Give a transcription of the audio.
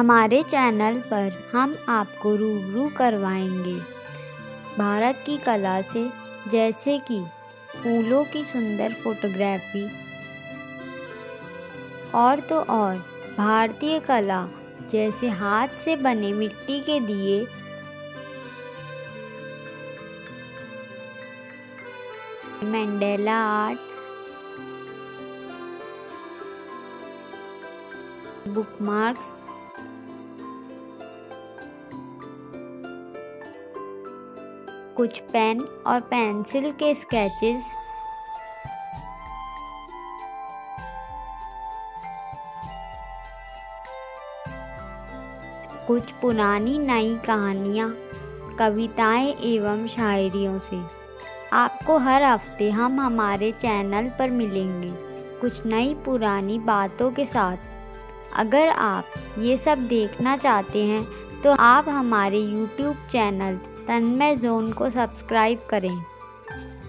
हमारे चैनल पर हम आपको रूबरू करवाएंगे भारत की कला से, जैसे कि फूलों की सुंदर फोटोग्राफी और तो और भारतीय कला जैसे हाथ से बने मिट्टी के दिए, मंडेला आर्ट, बुकमार्क्स, कुछ पेन और पेंसिल के स्केचेस, कुछ पुरानी नई कहानियाँ, कविताएं एवं शायरियों से आपको हर हफ्ते हम हमारे चैनल पर मिलेंगे कुछ नई पुरानी बातों के साथ। अगर आप ये सब देखना चाहते हैं तो आप हमारे YouTube चैनल तन्मय ज़ोन को सब्सक्राइब करें।